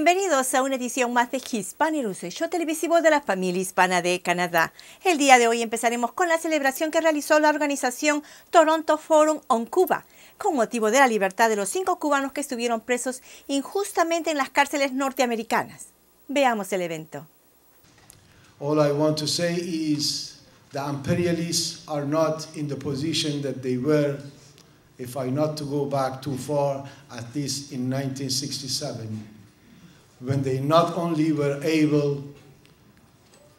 Bienvenidos a una edición más de Hispanic Roots, el show televisivo de la Familia Hispana de Canadá. El día de hoy empezaremos con la celebración que realizó la organización Toronto Forum on Cuba, con motivo de la libertad de los 5 cubanos que estuvieron presos injustamente en las cárceles norteamericanas. Veamos el evento. All I want to say is the imperialists are not in the position that they were, if I not to go back too far, at least in 1967. When they not only were able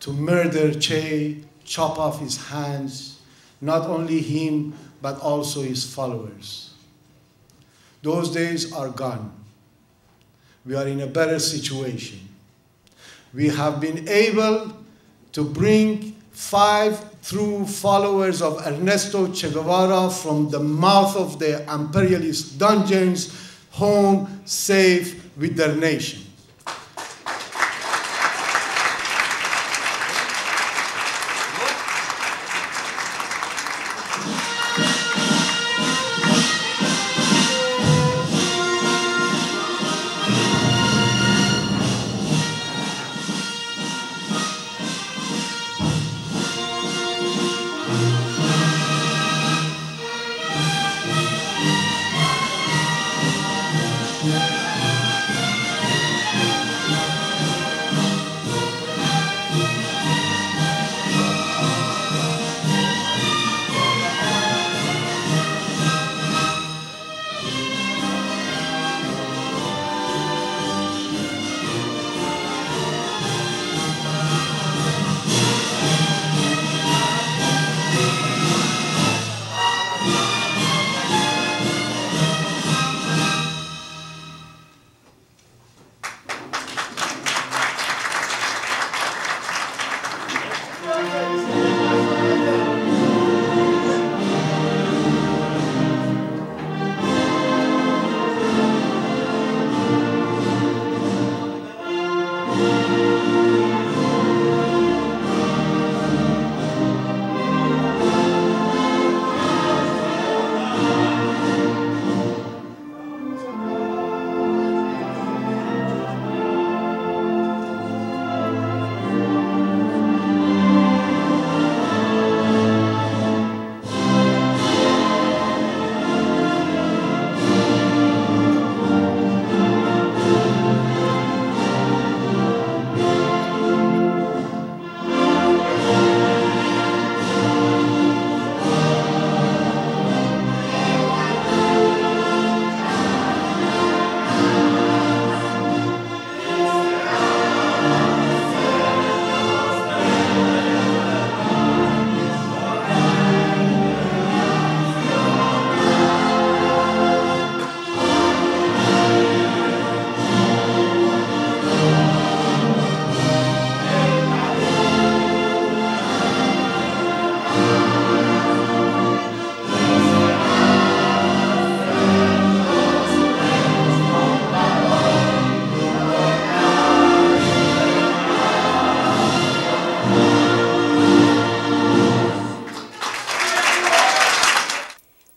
to murder Che, chop off his hands, not only him, but also his followers. Those days are gone. We are in a better situation. We have been able to bring 5 true followers of Ernesto Che Guevara from the mouth of the imperialist dungeons home safe with their nation.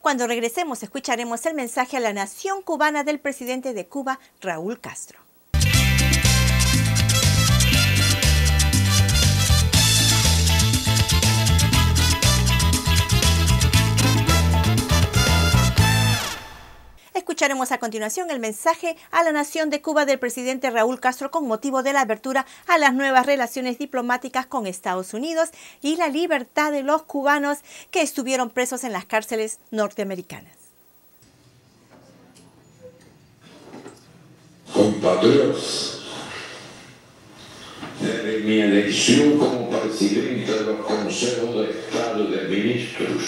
Cuando regresemos, escucharemos el mensaje a la nación cubana del presidente de Cuba, Raúl Castro. Escucharemos a continuación el mensaje a la nación de Cuba del presidente Raúl Castro con motivo de la apertura a las nuevas relaciones diplomáticas con Estados Unidos y la libertad de los cubanos que estuvieron presos en las cárceles norteamericanas. Compatriotas, desde mi elección como presidente de los consejos de Estado y de Ministros,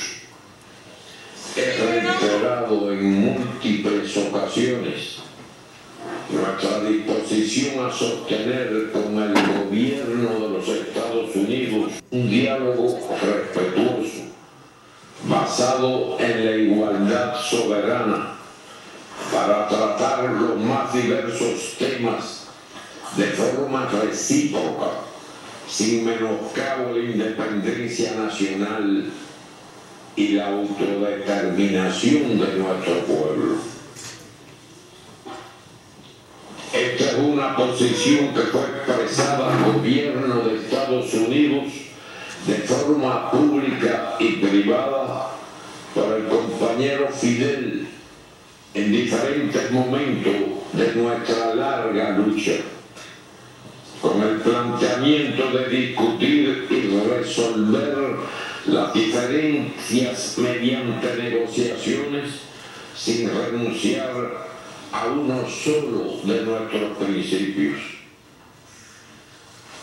he reiterado en múltiples ocasiones nuestra disposición a sostener con el gobierno de los Estados Unidos un diálogo respetuoso, basado en la igualdad soberana, para tratar los más diversos temas de forma recíproca, sin menoscabo la independencia nacional y la autodeterminación de nuestro pueblo. esta es una posición que fue expresada al gobierno de Estados Unidos de forma pública y privada por el compañero Fidel en diferentes momentos de nuestra larga lucha, con el planteamiento de discutir y resolver las diferencias mediante negociaciones sin renunciar a uno solo de nuestros principios.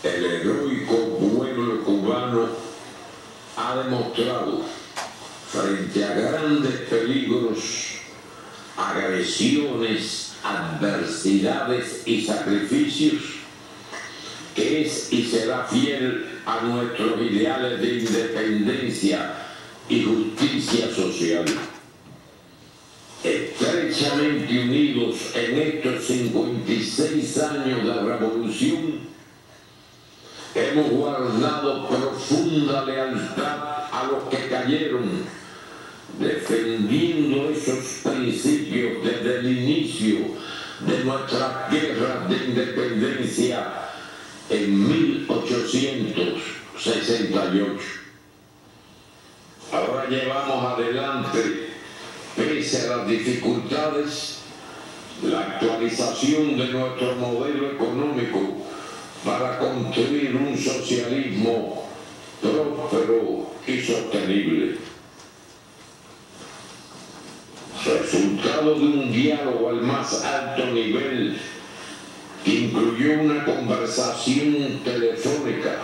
El heroico pueblo cubano ha demostrado, frente a grandes peligros, agresiones, adversidades y sacrificios, que es y será fiel a nuestros ideales de independencia y justicia social. Estrechamente unidos en estos 56 años de revolución, hemos guardado profunda lealtad a los que cayeron, defendiendo esos principios desde el inicio de nuestra guerra de independencia en 1868. Ahora llevamos adelante, pese a las dificultades, la actualización de nuestro modelo económico para construir un socialismo próspero y sostenible. Resultado de un diálogo al más alto nivel que incluyó una conversación telefónica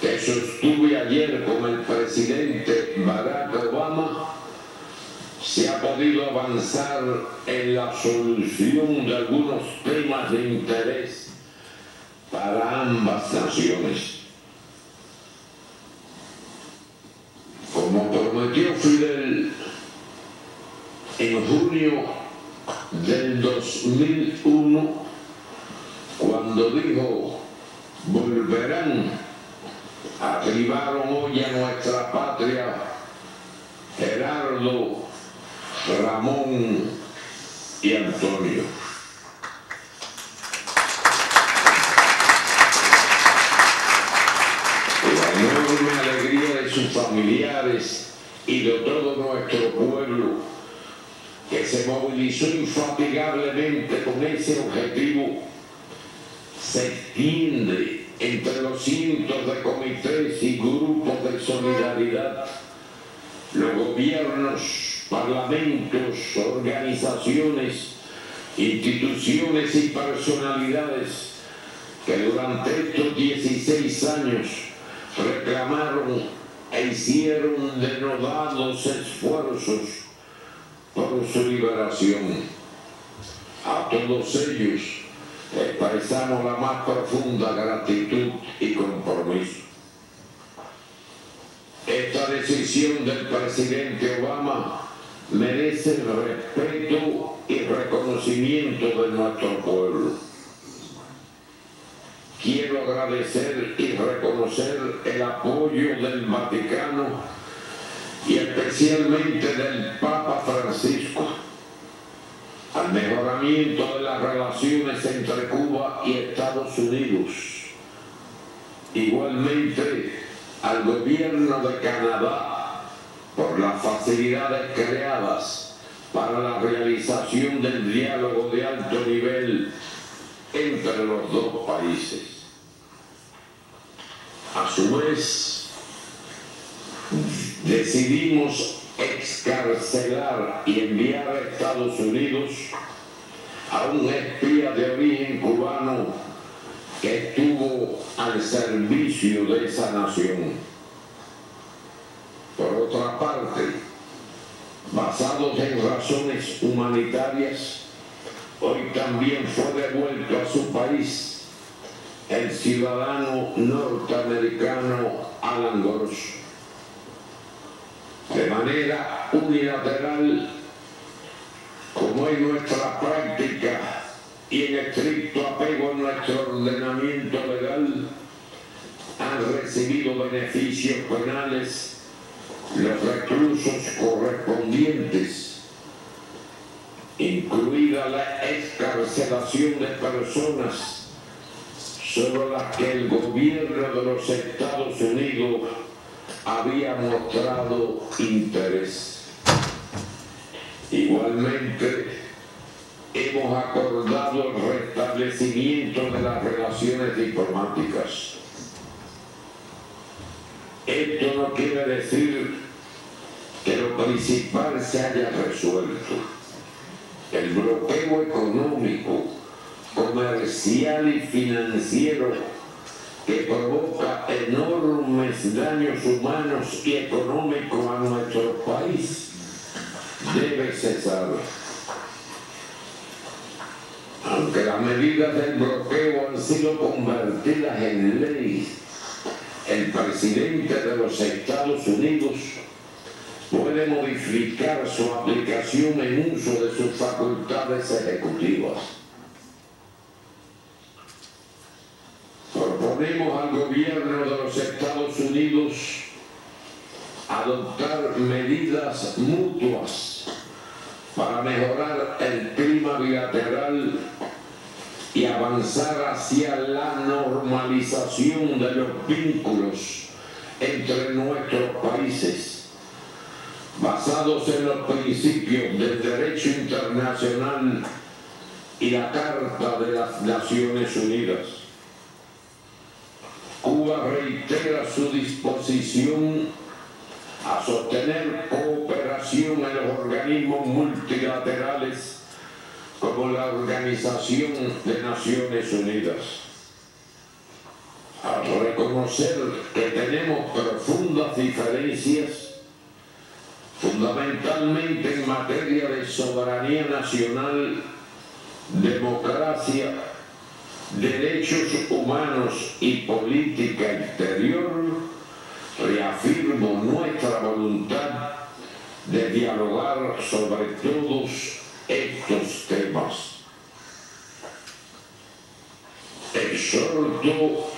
que sostuve ayer con el presidente Barack Obama, se ha podido avanzar en la solución de algunos temas de interés para ambas naciones. Como prometió Fidel en junio del 2001, cuando dijo: volverán, arribaron hoy a nuestra patria Gerardo, Ramón y Antonio. La enorme alegría de sus familiares y de todo nuestro pueblo, que se movilizó infatigablemente con ese objetivo, se extiende entre los cientos de comités y grupos de solidaridad, los gobiernos, parlamentos, organizaciones, instituciones y personalidades que durante estos 16 años reclamaron e hicieron denodados esfuerzos por su liberación. A todos ellos expresamos la más profunda gratitud y compromiso. Esta decisión del presidente Obama merece el respeto y reconocimiento de nuestro pueblo. Quiero agradecer y reconocer el apoyo del Vaticano y especialmente del Papa Francisco al mejoramiento de las relaciones entre Cuba y Estados Unidos. Igualmente al gobierno de Canadá, por las facilidades creadas para la realización del diálogo de alto nivel entre los dos países. A su vez, decidimos excarcelar y enviar a Estados Unidos a un espía de origen cubano que estuvo al servicio de esa nación. Por otra parte, basados en razones humanitarias, hoy también fue devuelto a su país el ciudadano norteamericano Alan Gross. De manera unilateral, como es nuestra práctica y en estricto apego a nuestro ordenamiento legal, han recibido beneficios penales los reclusos correspondientes incluida la excarcelación de personas sobre las que el gobierno de los Estados Unidos había mostrado interés. Igualmente, hemos acordado el restablecimiento de las relaciones diplomáticas. Esto no quiere decir que lo principal se haya resuelto. El bloqueo económico, comercial y financiero que provoca enormes daños humanos y económicos a nuestro país debe cesar. Aunque las medidas del bloqueo han sido convertidas en ley, el presidente de los Estados Unidos puede modificar su aplicación en uso de sus facultades ejecutivas. Proponemos al gobierno de los Estados Unidos adoptar medidas mutuas para mejorar el clima bilateral y avanzar hacia la normalización de los vínculos entre nuestros países, basados en los principios del derecho internacional y la Carta de las Naciones Unidas. Cuba reitera su disposición a sostener cooperación en los organismos multilaterales como la Organización de Naciones Unidas. Al reconocer que tenemos profundas diferencias, fundamentalmente en materia de soberanía nacional, democracia, derechos humanos y política exterior, reafirmo nuestra voluntad de dialogar sobre todos estos temas. Exhorto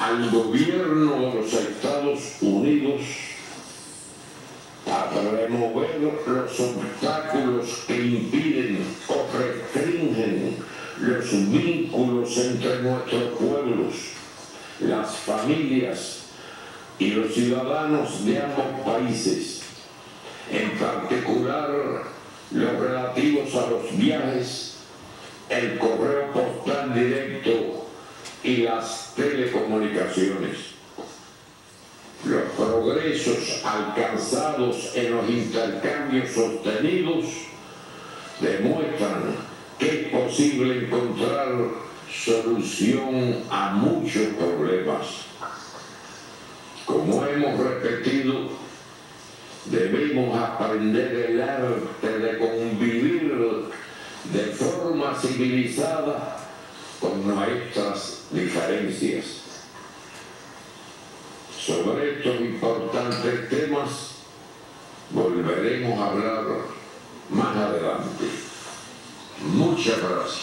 al gobierno de los Estados Unidos a remover los obstáculos que impiden o restringen los vínculos entre nuestros pueblos, las familias y los ciudadanos de ambos países, en particular los relativos a los viajes, el correo postal directo y las telecomunicaciones. Los progresos alcanzados en los intercambios sostenidos demuestran que es posible encontrar solución a muchos problemas. Como hemos repetido, debemos aprender el arte de convivir de forma civilizada con nuestras diferencias. Sobre estos importantes temas volveremos a hablar más adelante. Muchas gracias.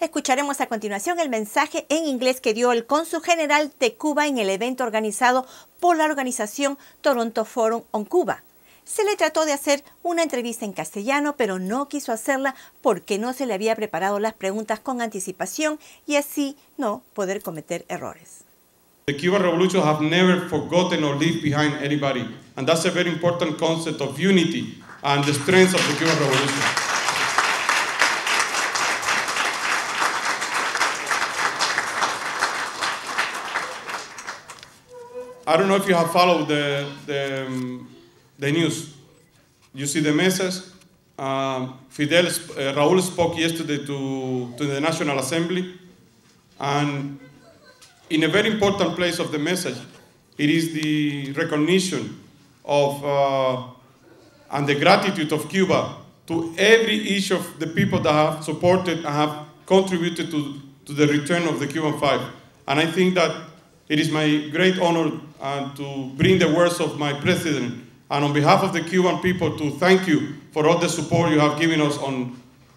Escucharemos a continuación el mensaje en inglés que dio el cónsul general de Cuba en el evento organizado por la organización Toronto Forum on Cuba. Se le trató de hacer una entrevista en castellano, pero no quiso hacerla porque no se le había preparado las preguntas con anticipación y así no poder cometer errores. The Cuban Revolution have never forgotten or left behind anybody, and that's a very important concept of unity and the strength of the Cuban Revolution. I don't know if you have followed the news. You see the message. Raúl spoke yesterday to the National Assembly, and in a very important place of the message, it is the recognition of and the gratitude of Cuba to every issue of the people that have supported and have contributed to the return of the Cuban Five. And I think that it is my great honor to bring the words of my president and on behalf of the Cuban people to thank you for all the support you have given us on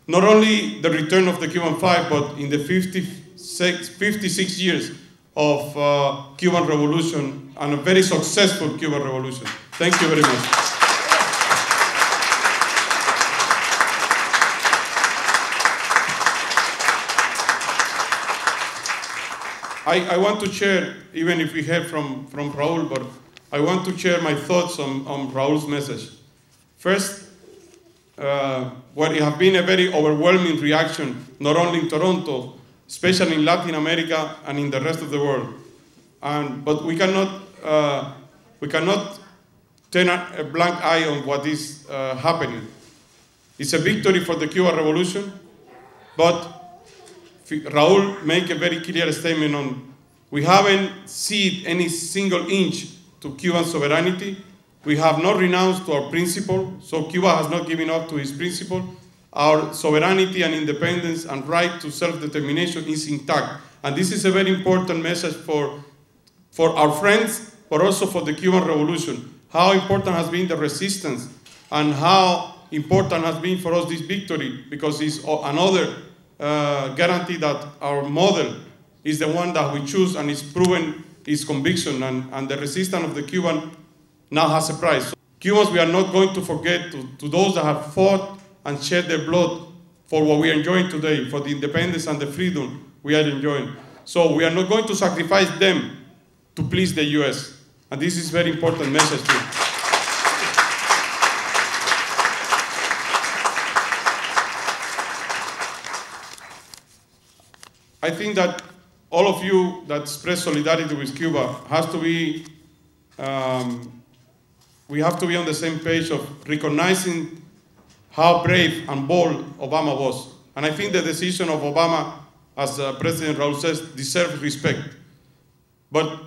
Not only the return of the Cuban Five, but in the 56 years of Cuban Revolution, and a very successful Cuban Revolution. Thank you very much. I want to share, even if we heard from Raúl, but I want to share my thoughts on Raúl's message. First, what it has been a very overwhelming reaction, not only in Toronto, especially in Latin America and in the rest of the world. But we cannot turn a blank eye on what is happening. It's a victory for the Cuban Revolution, but Raúl made a very clear statement on, we haven't ceded any single inch to Cuban sovereignty. We have not renounced to our principle, so Cuba has not given up to its principle. Our sovereignty and independence and right to self-determination is intact. And this is a very important message for our friends, but also for the Cuban Revolution. How important has been the resistance, and how important has been for us this victory, because it's another guarantee that our model is the one that we choose, and it's proven its conviction, and the resistance of the Cuban now has a price. So, Cubans, we are not going to forget to those that have fought and shed their blood for what we are enjoying today, for the independence and the freedom we are enjoying. So we are not going to sacrifice them to please the U.S. And this is a very important message too. I think that all of you that express solidarity with Cuba has to be, we have to be on the same page of recognizing how brave and bold Obama was. And I think the decision of Obama, as President Raúl says, deserves respect. But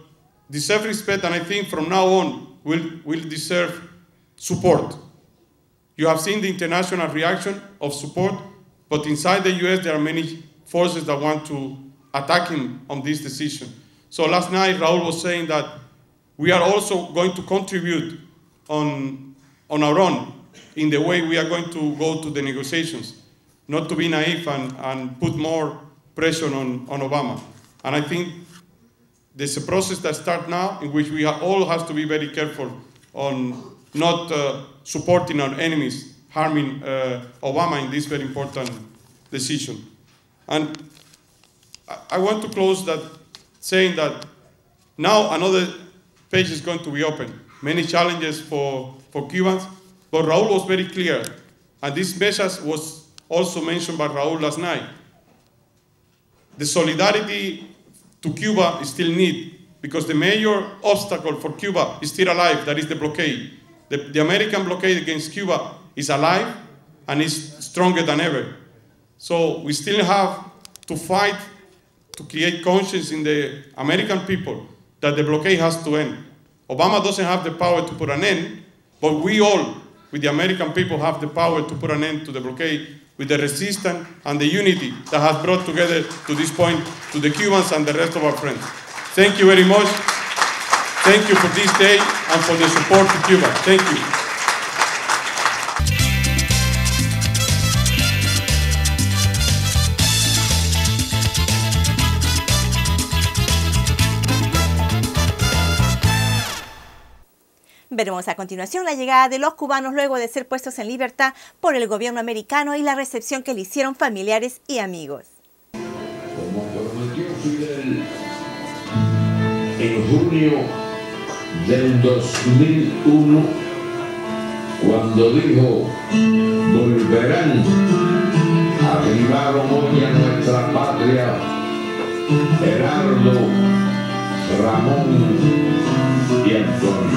deserves respect, and I think from now on, will deserve support. You have seen the international reaction of support, but inside the US, there are many forces that want to attack him on this decision. So last night, Raúl was saying that we are also going to contribute on our own in the way we are going to go to the negotiations, not to be naive and put more pressure on Obama. And I think there's a process that starts now in which we all have to be very careful on not supporting our enemies, harming Obama in this very important decision. And I want to close that saying that now another page is going to be opened. Many challenges for Cubans, but Raúl was very clear. And this message was also mentioned by Raúl last night. The solidarity to Cuba is still needed, because the major obstacle for Cuba is still alive, that is the blockade. The American blockade against Cuba is alive and is stronger than ever. So we still have to fight to create conscience in the American people that the blockade has to end. Obama doesn't have the power to put an end, but we all, with the American people, have the power to put an end to the blockade with the resistance and the unity that has brought together to this point to the Cubans and the rest of our friends. Thank you very much. Thank you for this day and for the support to Cuba. Thank you. Veremos a continuación la llegada de los cubanos luego de ser puestos en libertad por el gobierno americano y la recepción que le hicieron familiares y amigos. Como prometió Fidel en junio del 2001, cuando dijo, volverán, arribaron hoy a nuestra patria Gerardo, Ramón y Antonio.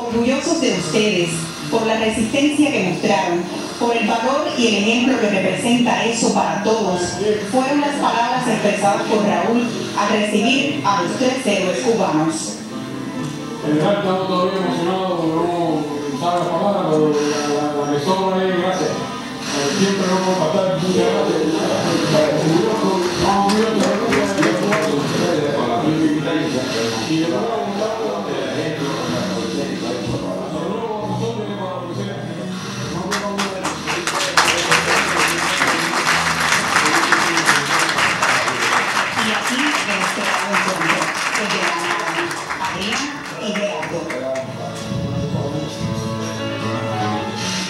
Orgullosos de ustedes por la resistencia que mostraron, por el valor y el ejemplo que representa eso para todos, fueron las palabras expresadas por Raúl al recibir a los tres héroes cubanos. El resto no todavía emocionado, no sabe la palabra, pero la que sobra es gracias. Siempre no puedo matar, muchas gracias.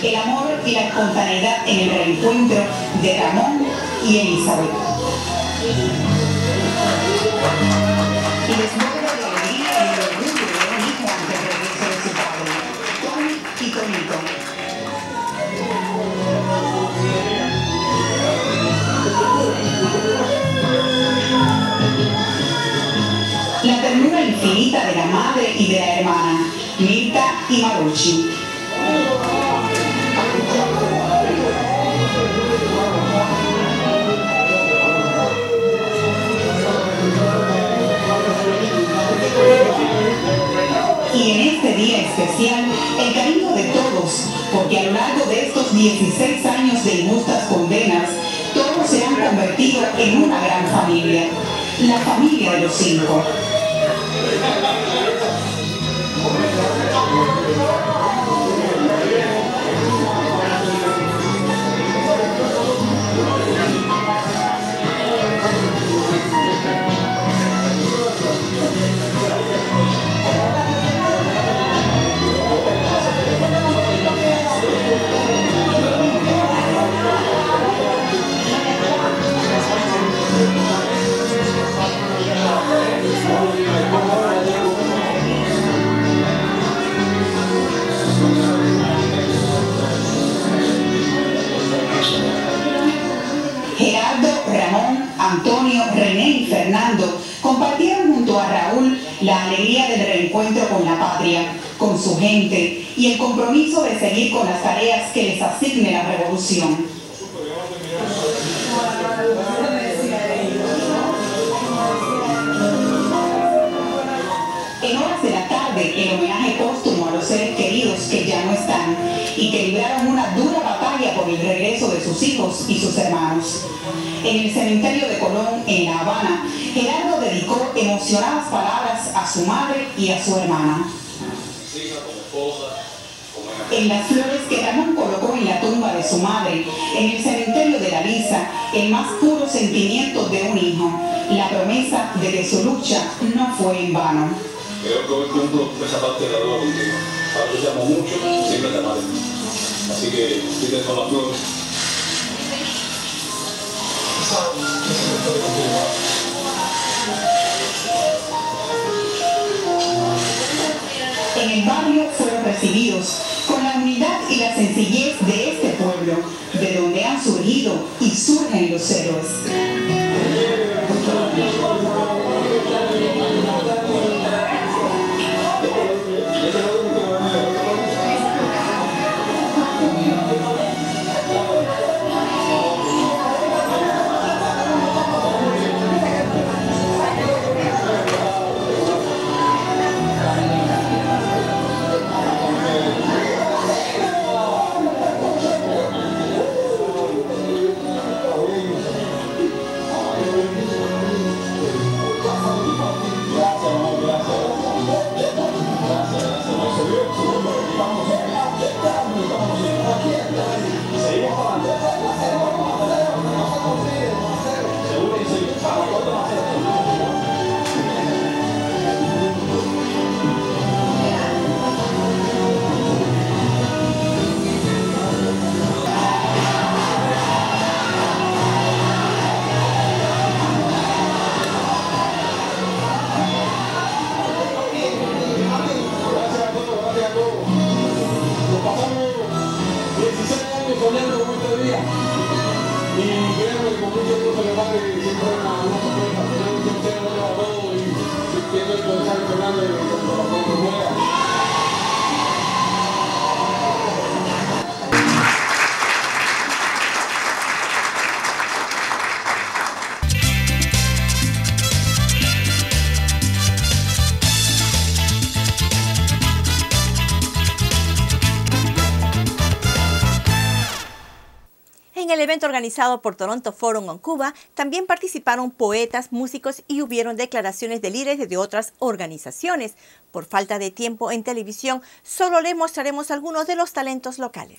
El amor y la espontaneidad en el reencuentro de Ramón y Elizabeth. Y les muero de alegría y de orgullo de un hijo ante el regreso de su padre, Tommy y Tomito. La ternura infinita de la madre y de la hermana, Mirta y Marucci. Y en este día especial, el cariño de todos, porque a lo largo de estos 16 años de injustas condenas, todos se han convertido en una gran familia, la familia de los cinco. Gerardo, Ramón, Antonio, René y Fernando compartieron junto a Raúl la alegría del reencuentro con la patria, con su gente y el compromiso de seguir con las tareas que les asigne la revolución. En horas de la tarde, el homenaje póstumo a los seres queridos que ya no están y que libraron una dura batalla por el regreso de sus hijos y sus hermanos. En el cementerio de Colón, en La Habana, Gerardo dedicó emocionadas palabras a su madre y a su hermana. En las flores que Ramón colocó en la tumba de su madre, en el cementerio de la Lisa, el más puro sentimiento de un hijo, la promesa de que su lucha no fue en vano. Creo que hoy cumplo esa parte de la duda contigo. Ahora te llamo mucho, siempre te amaré. Así que, dile con las flores. En el barrio fueron recibidos con la unidad y la sencillez de este pueblo, de donde han surgido y surgen los héroes. evento organizado por Toronto Forum on Cuba también participaron poetas, músicos y hubieron declaraciones de líderes de otras organizaciones. Por falta de tiempo en televisión, solo les mostraremos algunos de los talentos locales.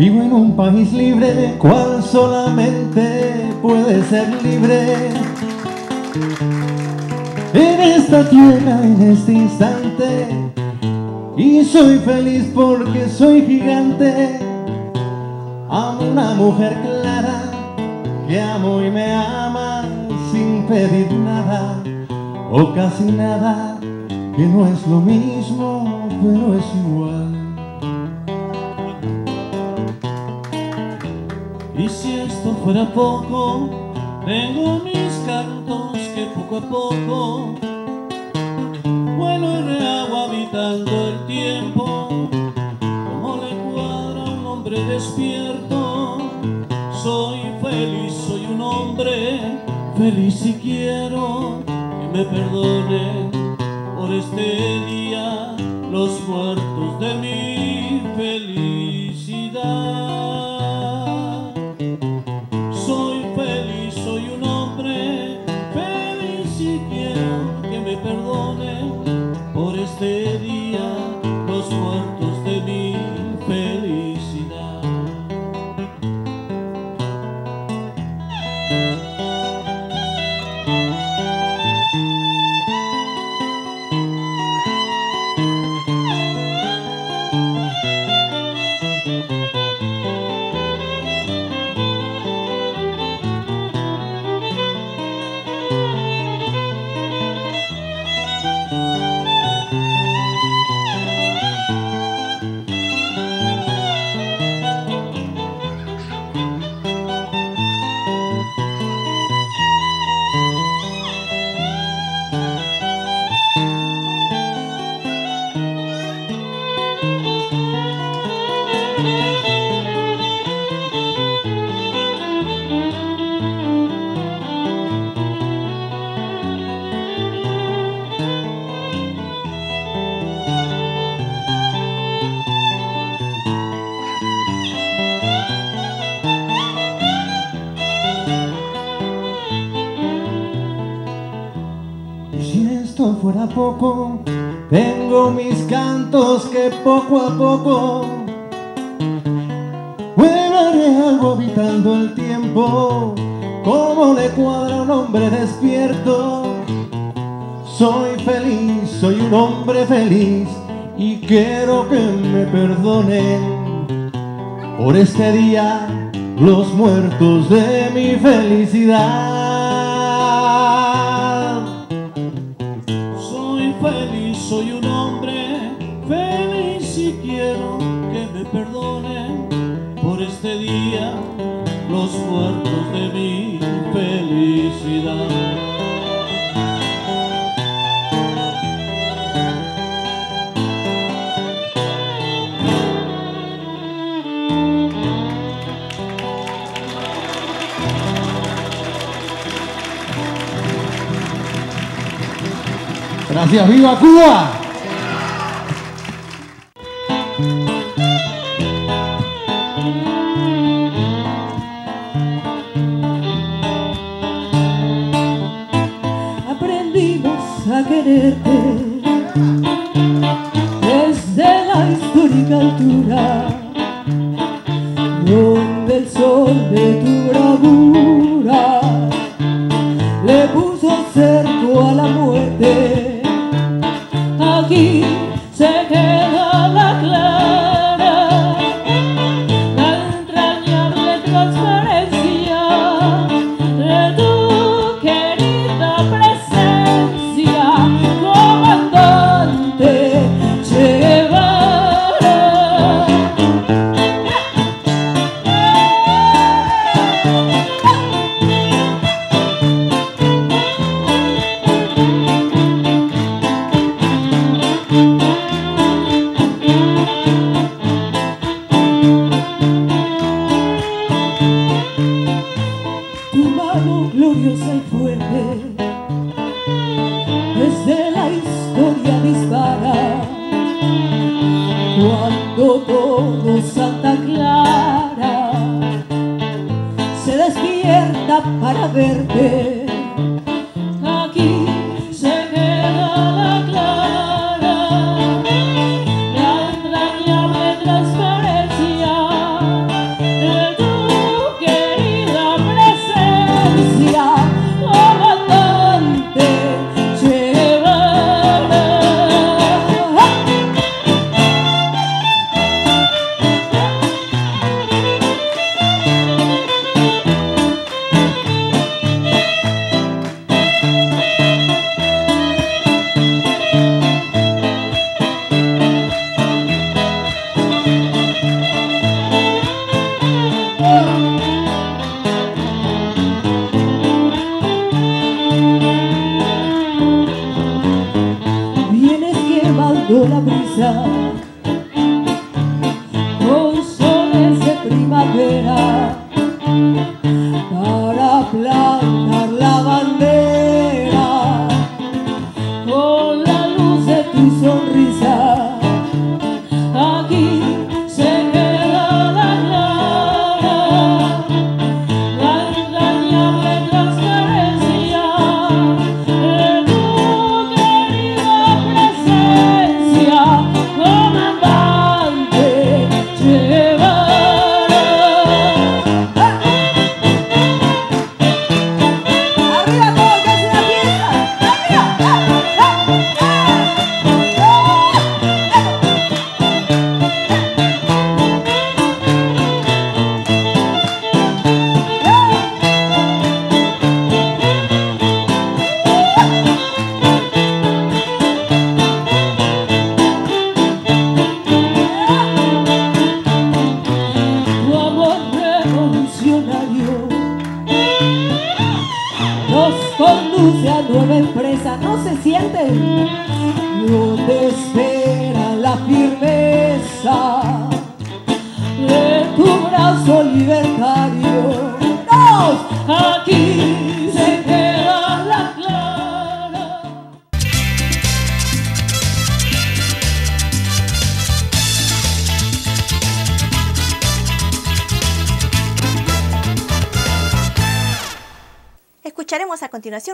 Vivo en un país libre, cual solamente puede ser libre. En esta tierra, en este instante, y soy feliz porque soy gigante. Amo una mujer clara, que amo y me ama sin pedir nada, o casi nada, que no es lo mismo, pero es igual. Y si esto fuera poco, tengo mis cantos que poco a poco vuelo y rehago habitando el tiempo. Como le cuadra un hombre despierto, soy feliz, soy un hombre feliz y quiero que me perdonen por este día los muertos de mi felicidad. Este día los muertos de mi felicidad. Fuera poco, tengo mis cantos que poco a poco vuelaré algo habitando el tiempo. Como le cuadra un hombre despierto, soy feliz, soy un hombre feliz y quiero que me perdonen por este día los muertos de mi felicidad. Soy un hombre feliz y quiero que me perdonen por este día los muertos de mi felicidad. Gracias, viva Cuba. Aprendimos a quererte desde la histórica altura. de tu bravura le puso cerco a la muerte. Aquí se queda la clara la entrañable transparencia de tu querida presencia, comandante Che Guevara.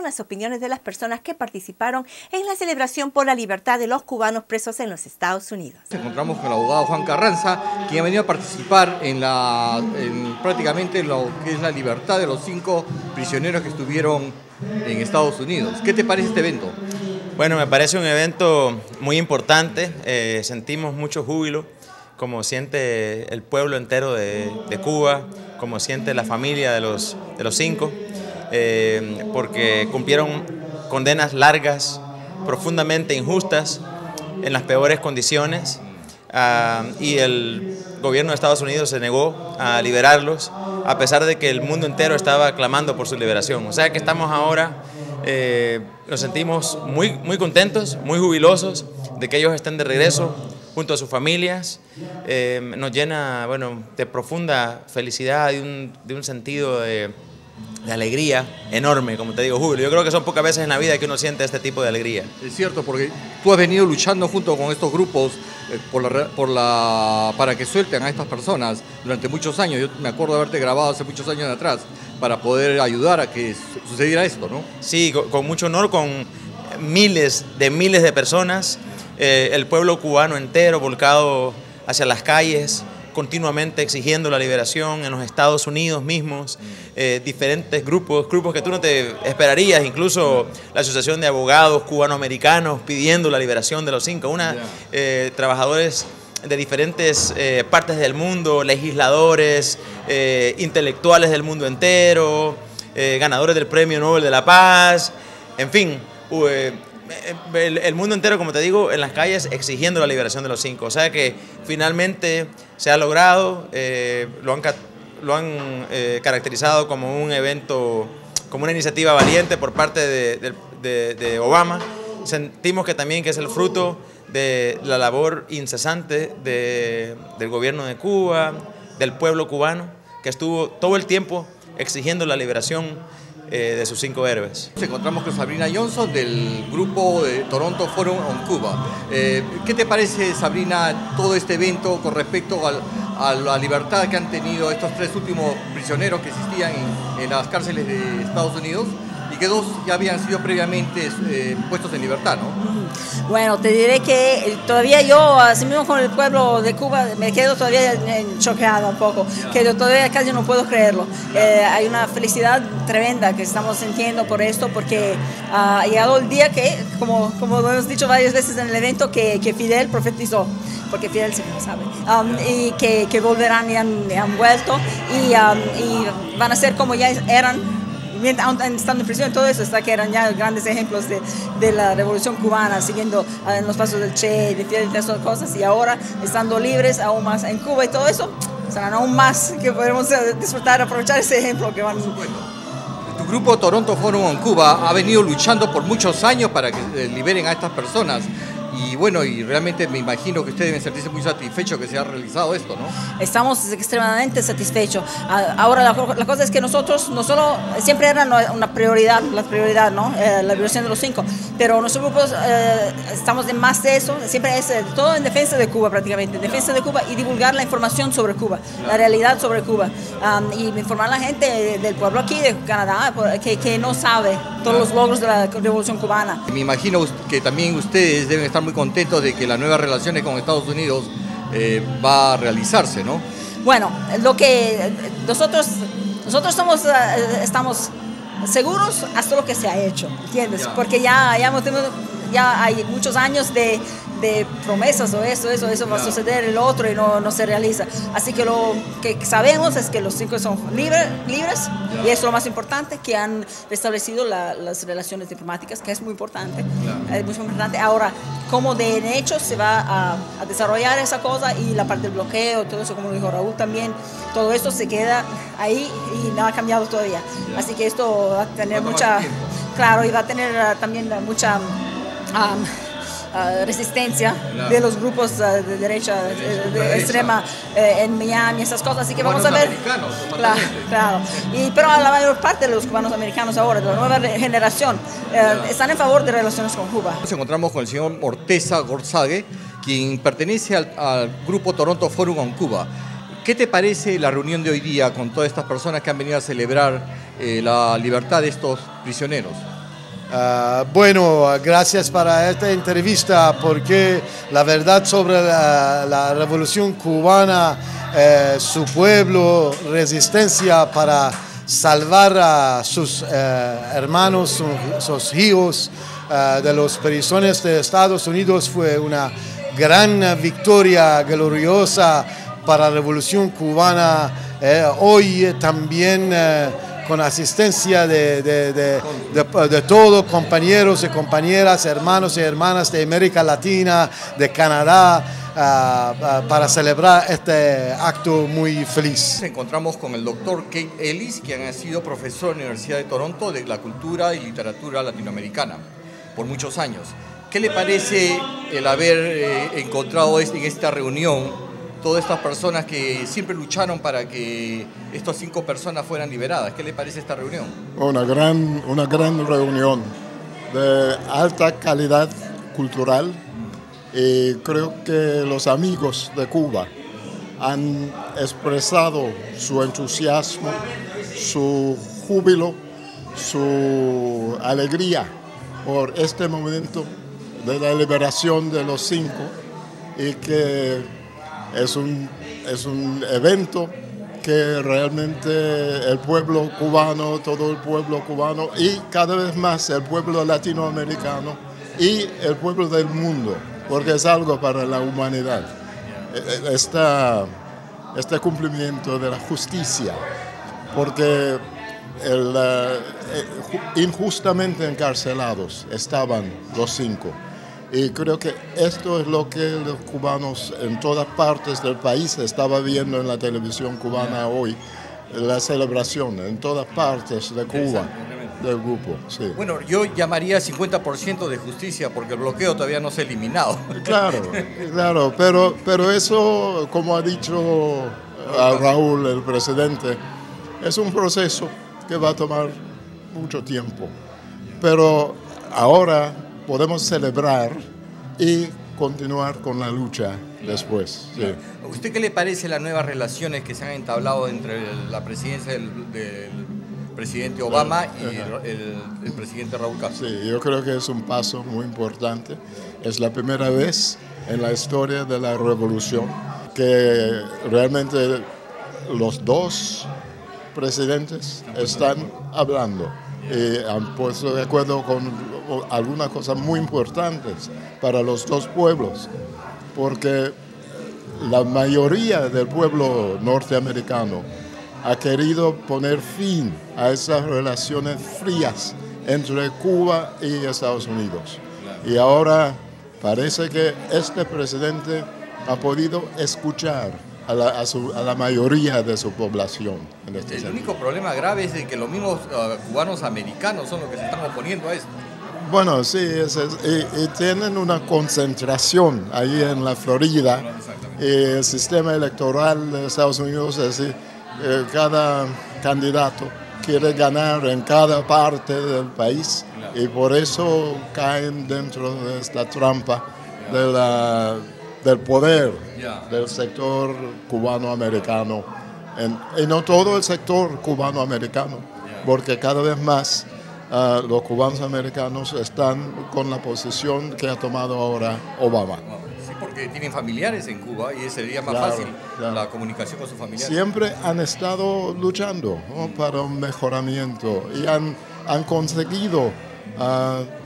Las opiniones de las personas que participaron en la celebración por la libertad de los cubanos presos en los Estados Unidos. Nos encontramos con el abogado Juan Carranza, quien ha venido a participar en prácticamente lo que es la libertad de los 5 prisioneros que estuvieron en Estados Unidos. ¿Qué te parece este evento? Bueno, me parece un evento muy importante. Sentimos mucho júbilo, como siente el pueblo entero de Cuba, como siente la familia de los 5. Porque cumplieron condenas largas, profundamente injustas, en las peores condiciones, y el gobierno de Estados Unidos se negó a liberarlos, a pesar de que el mundo entero estaba clamando por su liberación. O sea que estamos ahora, nos sentimos muy, muy contentos, muy jubilosos de que ellos estén de regreso junto a sus familias. Nos llena, bueno, de profunda felicidad y de un sentido de alegría enorme, como te digo, júbilo. Yo creo que son pocas veces en la vida que uno siente este tipo de alegría. Es cierto, porque tú has venido luchando junto con estos grupos para que suelten a estas personas durante muchos años. Yo me acuerdo de haberte grabado hace muchos años atrás para poder ayudar a que sucediera esto, ¿no? Sí, con mucho honor, con miles de personas, el pueblo cubano entero volcado hacia las calles, continuamente exigiendo la liberación en los Estados Unidos mismos, diferentes grupos que tú no te esperarías, incluso la Asociación de Abogados Cubanoamericanos pidiendo la liberación de los cinco, trabajadores de diferentes partes del mundo, legisladores, intelectuales del mundo entero, ganadores del Premio Nobel de la Paz, en fin, el mundo entero, como te digo, en las calles exigiendo la liberación de los cinco. O sea que finalmente se ha logrado, lo han caracterizado como un evento, como una iniciativa valiente por parte de Obama. Sentimos que también que es el fruto de la labor incesante del gobierno de Cuba, del pueblo cubano, que estuvo todo el tiempo exigiendo la liberación de sus cinco héroes. Nos encontramos con Sabrina Johnson del grupo de Toronto Forum on Cuba. ¿Qué te parece, Sabrina, todo este evento con respecto a la libertad que han tenido estos tres últimos prisioneros que existían en las cárceles de Estados Unidos? Y que dos ya habían sido previamente puestos en libertad, ¿no? Bueno, te diré que todavía yo, así mismo con el pueblo de Cuba, me quedo todavía choqueada un poco, que yo todavía casi no puedo creerlo. Hay una felicidad tremenda que estamos sintiendo por esto, porque ha llegado el día que, como lo hemos dicho varias veces en el evento, que Fidel profetizó, porque Fidel siempre lo sabe, y que volverán y han vuelto, y van a ser como ya eran, estando en prisión, todo eso, hasta que eran ya grandes ejemplos de la revolución cubana, siguiendo en los pasos del Che, de Fidel y todas esas cosas, y ahora estando libres aún más en Cuba y todo eso, serán aún más que podremos disfrutar, aprovechar ese ejemplo que van. Tu grupo Toronto Forum on Cuba ha venido luchando por muchos años para que liberen a estas personas. Y bueno, y realmente me imagino que ustedes deben sentirse muy satisfechos que se ha realizado esto, ¿no? Estamos extremadamente satisfechos. Ahora la cosa es que nosotros, no solo, siempre era una prioridad, la prioridad, ¿no? La liberación de los cinco, pero nosotros estamos en más de eso, siempre es todo en defensa de Cuba prácticamente, en defensa de Cuba y divulgar la información sobre Cuba, la realidad sobre Cuba, y informar a la gente del pueblo aquí de Canadá que no sabe todos los logros de la revolución cubana. Me imagino que también ustedes deben estar muy contentos de que las nuevas relaciones con Estados Unidos va a realizarse, ¿no? Bueno, lo que nosotros estamos seguros hasta lo que se ha hecho, ¿entiendes? Yeah. Porque ya hemos tenido, ya hay muchos años de promesas o eso va a suceder, el otro, y no se realiza. Así que lo que sabemos es que los cinco son libres, y eso es lo más importante, que han restablecido las relaciones diplomáticas, que es muy importante. Es muy importante. Ahora, cómo de hecho se va a desarrollar esa cosa, y la parte del bloqueo, todo eso, como dijo Raúl también, todo esto se queda ahí y no ha cambiado todavía. Así que esto va a tener mucha... Claro, y va a tener también mucha... resistencia de los grupos de derecha, extrema, en Miami, esas cosas, así que cubanos, vamos a ver. Claro. Pero la mayor parte de los cubanos americanos ahora, de la nueva generación, están en favor de relaciones con Cuba. Nos encontramos con el señor Orteza Gorzague, quien pertenece al grupo Toronto Forum on Cuba. ¿Qué te parece la reunión de hoy día con todas estas personas que han venido a celebrar la libertad de estos prisioneros? Bueno, gracias para esta entrevista, porque la verdad sobre la revolución cubana, su pueblo, resistencia para salvar a sus hermanos, sus hijos de los prisioneros de Estados Unidos, fue una gran victoria gloriosa para la revolución cubana. Hoy también... con asistencia de todos, compañeros y compañeras, hermanos y hermanas de América Latina, de Canadá, para celebrar este acto muy feliz. Nos encontramos con el doctor Kate Ellis, quien ha sido profesor en la Universidad de Toronto de la cultura y literatura latinoamericana por muchos años. ¿Qué le parece el haber encontrado en esta reunión todas estas personas que siempre lucharon para que estas cinco personas fueran liberadas? ¿Qué le parece esta reunión? Una gran reunión de alta calidad cultural, y creo que los amigos de Cuba han expresado su entusiasmo, su júbilo, su alegría por este momento de la liberación de los cinco, y que es un es un evento que realmente el pueblo cubano, todo el pueblo cubano y cada vez más el pueblo latinoamericano y el pueblo del mundo, porque es algo para la humanidad. Este cumplimiento de la justicia, porque injustamente encarcelados estaban los 5. Y creo que esto es lo que los cubanos en todas partes del país estaba viendo en la televisión cubana hoy, la celebración en todas partes de Cuba, del grupo. Sí. Bueno, yo llamaría 50% de justicia porque el bloqueo todavía no se ha eliminado. Claro, claro, pero eso, como ha dicho Raúl, el presidente, es un proceso que va a tomar mucho tiempo, pero ahora podemos celebrar y continuar con la lucha después. Sí. ¿A usted qué le parece las nuevas relaciones que se han entablado entre la presidencia del presidente Obama y el presidente Raúl Castro? Sí, yo creo que es un paso muy importante. Es la primera vez en la historia de la revolución que realmente los dos presidentes están hablando y han puesto de acuerdo con algunas cosas muy importantes para los dos pueblos, porque la mayoría del pueblo norteamericano ha querido poner fin a esas relaciones frías entre Cuba y Estados Unidos. Y ahora parece que este presidente ha podido escuchar a la mayoría de su población. En este sentido. El único problema grave es de que los mismos cubanos americanos son los que se están oponiendo a esto. Bueno, sí, y tienen una concentración ahí en la Florida. El sistema electoral de Estados Unidos es así, cada candidato quiere ganar en cada parte del país y por eso caen dentro de esta trampa de del poder del sector cubano-americano. Y no todo el sector cubano-americano, porque cada vez más los cubanos americanos están con la posición que ha tomado ahora Obama. Sí, porque tienen familiares en Cuba y sería más fácil la comunicación con sus familiares. Siempre han estado luchando, ¿no?, para un mejoramiento y han conseguido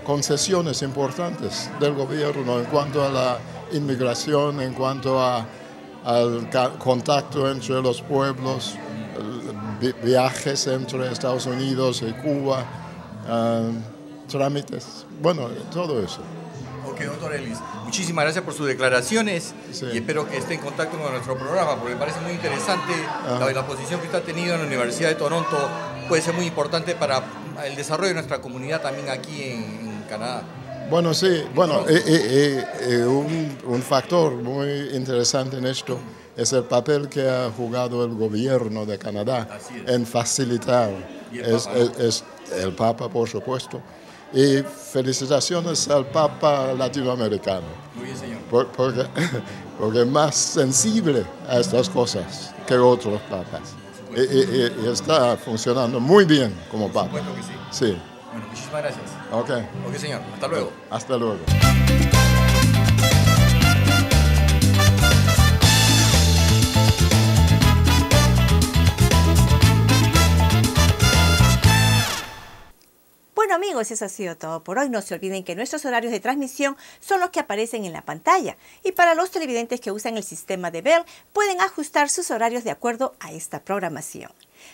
concesiones importantes del gobierno en cuanto a la inmigración, en cuanto al contacto entre los pueblos, viajes entre Estados Unidos y Cuba. Trámites, bueno, todo eso. Ok, doctor Ellis, muchísimas gracias por sus declaraciones y espero que esté en contacto con nuestro programa porque me parece muy interesante la posición que usted ha tenido en la Universidad de Toronto puede ser muy importante para el desarrollo de nuestra comunidad también aquí en Canadá. Bueno, sí, bueno, un factor muy interesante en esto es el papel que ha jugado el gobierno de Canadá en facilitar. El Papa, por supuesto, y felicitaciones al Papa latinoamericano. Muy bien, señor. Porque es más sensible a estas cosas que otros papas. Y está funcionando muy bien como papa. Por supuesto que sí. Sí. Bueno, muchísimas gracias. Ok, señor. Hasta luego. Hasta luego. Bueno, amigos, eso ha sido todo por hoy. No se olviden que nuestros horarios de transmisión son los que aparecen en la pantalla. Y para los televidentes que usan el sistema de Bell, pueden ajustar sus horarios de acuerdo a esta programación.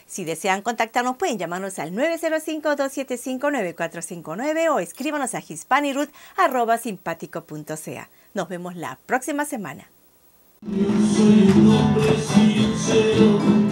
Si desean contactarnos, pueden llamarnos al 905-275-9459 o escríbanos a hispanicroot@simpatico.ca. Nos vemos la próxima semana. Yo soy un hombre sincero.